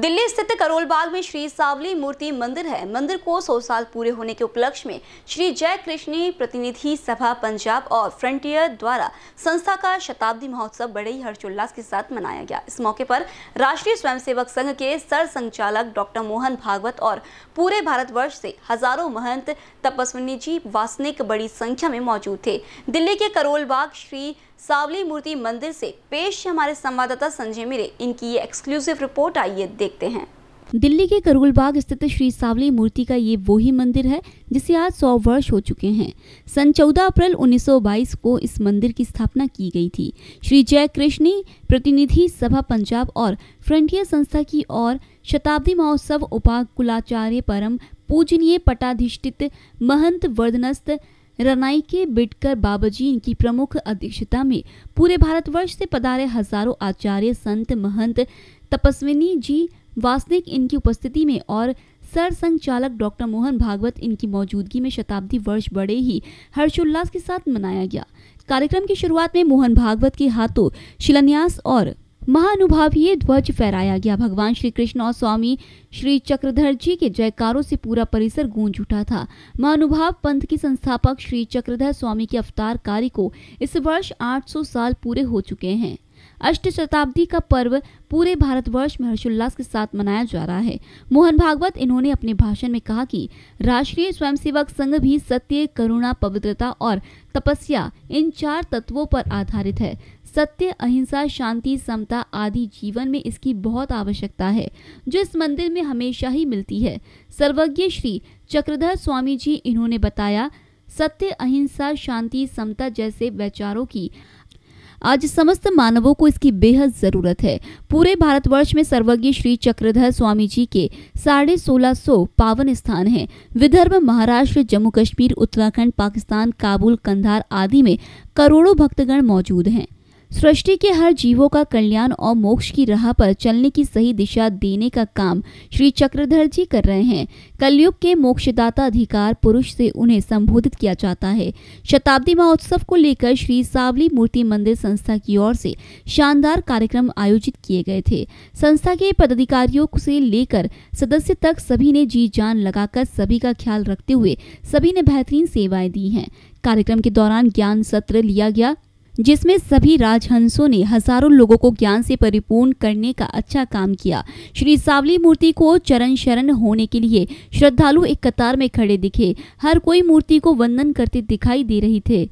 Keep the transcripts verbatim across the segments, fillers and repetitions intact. दिल्ली स्थित करोलबाग में श्री सावली मूर्ति मंदिर है। मंदिर को सौ साल पूरे होने के उपलक्ष्य में श्री जय कृष्ण प्रतिनिधि सभा पंजाब और फ्रंटियर द्वारा संस्था का शताब्दी महोत्सव बड़े ही हर्षोल्लास के साथ मनाया गया। इस मौके पर राष्ट्रीय स्वयंसेवक संघ के सर संचालक डॉक्टर मोहन भागवत और पूरे भारतवर्ष से हजारों महंत तपस्विनी जी वासनिक बड़ी संख्या में मौजूद थे। दिल्ली के करोलबाग श्री सावली मूर्ति मंदिर से पेश हमारे संवाददाता संजय मिरे, इनकी ये एक्सक्लूसिव रिपोर्ट, आइए देखते हैं। दिल्ली के करोलबाग स्थित श्री सावली मूर्ति का ये वो ही मंदिर है जिसे आज सौ वर्ष हो चुके हैं। सन चौदह अप्रैल उन्नीस सौ बाईस को इस मंदिर की स्थापना की गई थी। श्री जय कृष्ण प्रतिनिधि सभा पंजाब और फ्रंटियर संस्था की ओर शताब्दी महोत्सव उपाकुलाचार्य परम पूजनीय पटाधिष्ठित महंत वर्धनस्थ रनाई के बिटकर बाबाजी इनकी प्रमुख अध्यक्षता में पूरे भारतवर्ष से पधारे हजारों आचार्य संत महंत तपस्विनी जी वासनिक इनकी उपस्थिति में और सर संचालक डॉक्टर मोहन भागवत इनकी मौजूदगी में शताब्दी वर्ष बड़े ही हर्षोल्लास के साथ मनाया गया। कार्यक्रम की शुरुआत में मोहन भागवत के हाथों शिलान्यास और महानुभावीय ध्वज फहराया गया। भगवान श्री कृष्ण और स्वामी श्री चक्रधर जी के जयकारों से पूरा परिसर गूंज उठा था। महानुभाव पंथ के संस्थापक श्री चक्रधर स्वामी के अवतार कार्य को इस वर्ष आठ सौ साल पूरे हो चुके हैं। अष्ट शताब्दी का पर्व पूरे भारतवर्ष में हर्षोल्लास के साथ मनाया जा रहा है। मोहन भागवत इन्होंने अपने भाषण में कहा कि राष्ट्रीय स्वयंसेवक संघ भी सत्य, करुणा, पवित्रता और तपस्या इन चार तत्वों पर आधारित है। सत्य, अहिंसा, शांति, समता आदि जीवन में इसकी बहुत आवश्यकता है जो इस मंदिर में हमेशा ही मिलती है। सर्वज्ञ श्री चक्रधर स्वामी जी इन्होंने बताया, सत्य, अहिंसा, शांति, समता जैसे विचारों की आज समस्त मानवों को इसकी बेहद जरूरत है। पूरे भारतवर्ष में सर्वज्ञ श्री चक्रधर स्वामी जी के साढ़े सोलह सौ पावन स्थान हैं। विदर्भ, महाराष्ट्र, जम्मू कश्मीर, उत्तराखंड, पाकिस्तान, काबुल, कंधार आदि में करोड़ों भक्तगण मौजूद हैं। सृष्टि के हर जीवों का कल्याण और मोक्ष की राह पर चलने की सही दिशा देने का काम श्री चक्रधर जी कर रहे हैं। कलयुग के मोक्षदाता अधिकार पुरुष से उन्हें संबोधित किया जाता है। शताब्दी महोत्सव को लेकर श्री सावली मूर्ति मंदिर संस्था की ओर से शानदार कार्यक्रम आयोजित किए गए थे। संस्था के पदाधिकारियों से लेकर सदस्य तक सभी ने जी जान लगाकर सभी का ख्याल रखते हुए सभी ने बेहतरीन सेवाएं दी हैं। कार्यक्रम के दौरान ज्ञान सत्र लिया गया जिसमें सभी राजहंसों ने हजारों लोगों को ज्ञान से परिपूर्ण करने का अच्छा काम किया। श्री सावली मूर्ति को चरण शरण होने के लिए श्रद्धालु एक कतार में खड़े दिखे। हर कोई मूर्ति को वंदन करते दिखाई दे रही थे।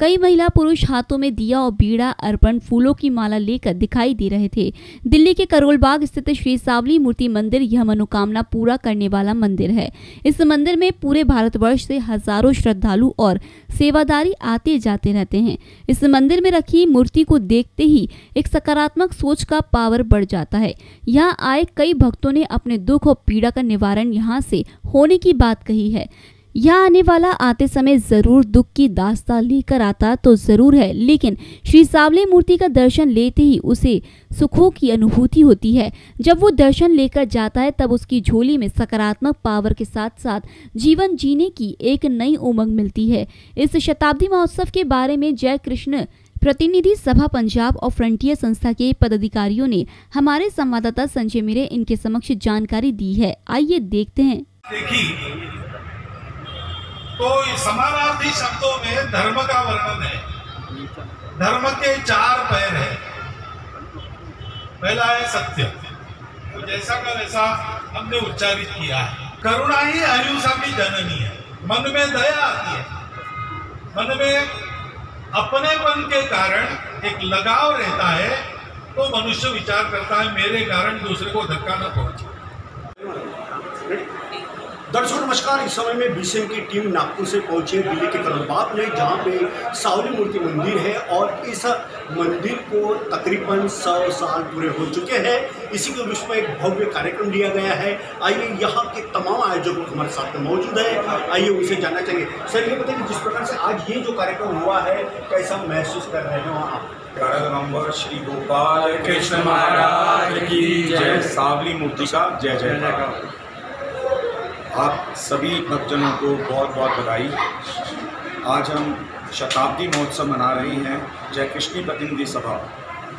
कई महिला पुरुष हाथों में दिया और बीड़ा, अर्पण, फूलों की माला लेकर दिखाई दे रहे थे। दिल्ली के करोलबाग स्थित श्री सावली मूर्ति मंदिर यह मनोकामना पूरा करने वाला मंदिर है। इस मंदिर में पूरे भारतवर्ष से हजारों श्रद्धालु और सेवादारी आते जाते रहते हैं। इस मंदिर में रखी मूर्ति को देखते ही एक सकारात्मक सोच का पावर बढ़ जाता है। यहाँ आए कई भक्तों ने अपने दुख और पीड़ा का निवारण यहाँ से होने की बात कही है। यहाँ आने वाला आते समय जरूर दुख की दास्तां लेकर आता तो जरूर है, लेकिन श्री सावली मूर्ति का दर्शन लेते ही उसे सुखों की अनुभूति होती है। जब वो दर्शन लेकर जाता है तब उसकी झोली में सकारात्मक पावर के साथ साथ जीवन जीने की एक नई उमंग मिलती है। इस शताब्दी महोत्सव के बारे में जय कृष्ण प्रतिनिधि सभा पंजाब और फ्रंटियर संस्था के पदाधिकारियों ने हमारे संवाददाता संजय मिरे इनके समक्ष जानकारी दी है, आइए देखते हैं। तो समानार्थी शब्दों में धर्म का वर्णन है। धर्म के चार पैर है। पहला है सत्य, तो जैसा का वैसा हमने उच्चारित किया है। करुणा ही अहिंसा की जननी है। मन में दया आती है। मन में अपनेपन के कारण एक लगाव रहता है तो मनुष्य विचार करता है मेरे कारण दूसरे को धक्का न पहुंचे। दर्शकों नमस्कार, इस समय में बीसी की टीम नागपुर से पहुंची है दिल्ली के करोलबाग में, जहां पे सावली मूर्ति मंदिर है और इस मंदिर को तकरीबन सौ साल पूरे हो चुके हैं। इसी के बीच में एक भव्य कार्यक्रम लिया गया है। आइए यहाँ के तमाम आयोजक हमारे साथ में मौजूद है, आइए उनसे जानना चाहिए। सर ये बताइए जिस प्रकार से आज ये जो कार्यक्रम हुआ है कैसा महसूस कर रहे हैं वहाँ आप? नंबर श्री गोपाल कृष्ण महाराज की जय। सावली मूर्ति का जय जय। जय आप सभी भक्तजनों को बहुत बहुत बधाई। आज हम शताब्दी महोत्सव मना रहे हैं। जय कृष्ण प्रतिनिधि सभा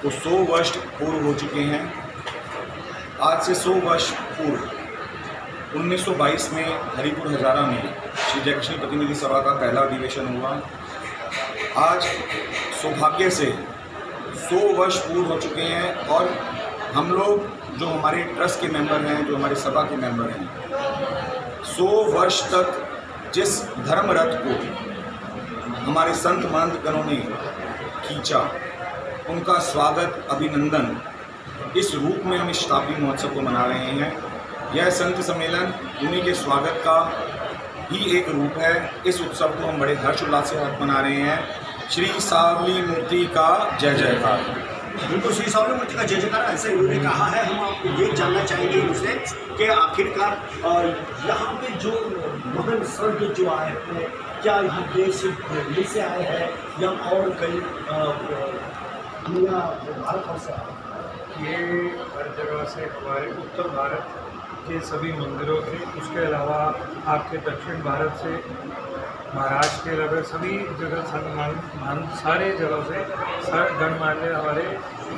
को सौ वर्ष पूर्ण हो चुके हैं। आज से सौ वर्ष पूर्व उन्नीस सौ बाईस में हरिपुर हजारा में श्री जय कृष्ण प्रतिनिधि सभा का पहला अधिवेशन हुआ। आज सौभाग्य से सौ वर्ष पूर्ण हो चुके हैं और हम लोग जो हमारे ट्रस्ट के मेंबर हैं, जो हमारे सभा के मेंबर हैं, सौ वर्ष तक जिस धर्म रथ को हमारे संत महंतगणों ने खींचा, उनका स्वागत अभिनंदन इस रूप में हम इस शताब्दी महोत्सव को मना रहे हैं। यह संत सम्मेलन उन्हीं के स्वागत का ही एक रूप है। इस उत्सव को हम बड़े हर्षोल्लास से मना रहे हैं। श्री सावली मूर्ति का जय जयकार। बिल्कुल, श्री सावली मूर्ति का जय जयकार ऐसे उन्होंने कहा है। हम आपको ये जानना चाहेंगे उनसे कि आखिरकार यहाँ पे जो महान संत जो आए हैं, क्या यहाँ देश दिल्ली से आए हैं या और कई दुनिया भारत से आए हैं? ये हर जगह से हमारे उत्तर भारत के सभी मंदिरों से, उसके अलावा आपके दक्षिण भारत से, महाराष्ट्र के लगभग सभी जगह संत सारे जगहों से सर गणमान्य हमारे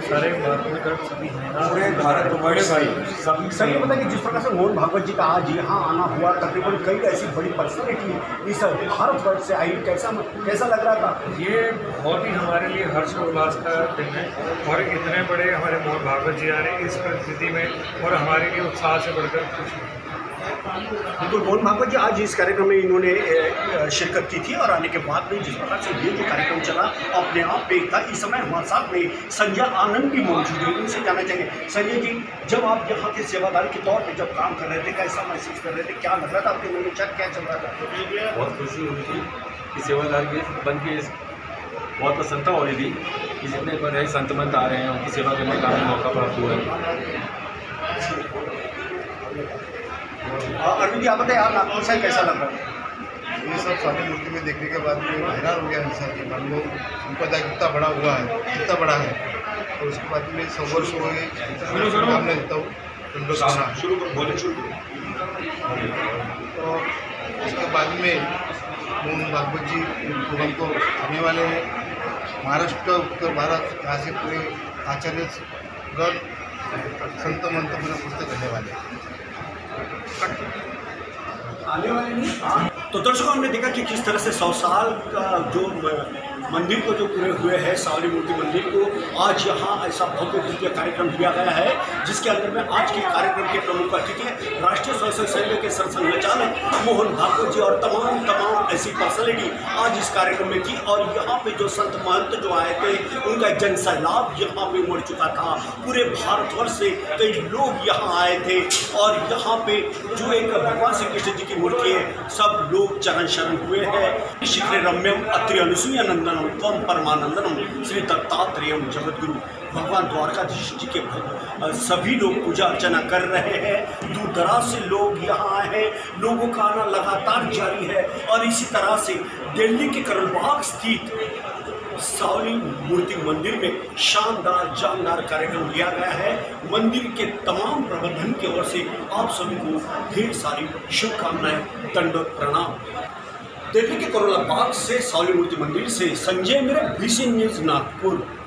सारे महापुरुष सभी हैं पूरे भारत बड़े भाई सभी सभी पता है कि जिस प्रकार से मोहन भागवत जी का आज यहाँ आना हुआ, तकरीबन कई ऐसी बड़ी पर्सनैलिटी इस भारतवर्ष से आई, कैसा कैसा लग रहा था? ये बहुत ही हमारे लिए हर्षोल्लास का दिन है और इतने बड़े हमारे मोहन भागवत जी आ रहे इस परिस्थिति में और हमारे लिए उत्साह से बढ़कर खुशी। बिल्कुल, मोहन भागवत जी आज इस कार्यक्रम में इन्होंने शिरकत की थी और आने के बाद में जिस प्रकार से ये जो कार्यक्रम चला अपने आप पे था। इस समय हमारे साथ में संजय आनंद भी मौजूद है, उनसे जाना चाहिए। संजय जी, जब आप यहाँ के सेवादार के तौर पे जब काम कर रहे थे, कैसा महसूस कर रहे थे, क्या लग रहा था आपके मन में, चल क्या चल रहा था? बहुत खुशी हुई थी कि सेवादार के बन के बहुत प्रसन्नता हो रही थी कि जितने बड़े संत मंत आ रहे हैं उनकी सेवा करने का मौका प्राप्त हुआ है। अरविंद जी, आप बताइए, आप नागपुर से कैसा लग रहा है? ये सब सावली मूर्ति में देखने के बाद में हैरान हो गया इंसान के मन में, उनका दायित्व कितना बड़ा हुआ है, कितना बड़ा है। और उसके बाद में सौ वर्ष हो गए सामने देता हूँ और उसके बाद में मोहन भागवत जी हमको आने वाले हैं। महाराष्ट्र का उत्तर भारत यहाँ से पूरे आचार्य गण संत मंत्र में पुस्तक करने वाले हैं। तो दर्शकों, हमने देखा कि किस तरह से सौ साल का जो मंदिर को जो पूरे हुए हैं, सावली मूर्ति मंदिर को, आज यहाँ ऐसा भव्य दिव्य कार्यक्रम दिया गया है जिसके अंदर में आज के कार्यक्रम के प्रमुख अतिथि है राष्ट्रीय स्वयंसेवक संघ संचालक मोहन भागवत जी और तमाम तमाम ऐसी पर्सनैलिटी आज इस कार्यक्रम में थी। और यहाँ पे जो संत महंत जो आए थे, उनका जन सैलाब यहाँ पे उमड़ चुका था। पूरे भारतवर्ष से कई लोग यहाँ आए थे और यहाँ पे जो एक भगवान श्री कृष्ण जी की मूर्ति है, सब लोग चरण शरण हुए हैं। शिखर रम्यम अत्रि अनुसूय नंदन त्वम परमानंदनम श्री दत्तात्रेयम जगतगुरु, भगवान द्वारकाधीश जी के सभी लोग पूजा अर्चना कर रहे हैं। दूर दराज से लोग यहाँ आए हैं, लोगों का आना लगातार जारी है। और इसी तरह से दिल्ली के करणबाग स्थित सावली मूर्ति मंदिर में शानदार जानदार कार्यक्रम लिया गया है। मंदिर के तमाम प्रबंधन की ओर से आप सभी को ढेर सारी शुभकामनाएं, दंडवत प्रणाम। दिल्ली के करोला बाग से सावली मूर्ति मंदिर से संजय मिरे, बीसी न्यूज़ नागपुर।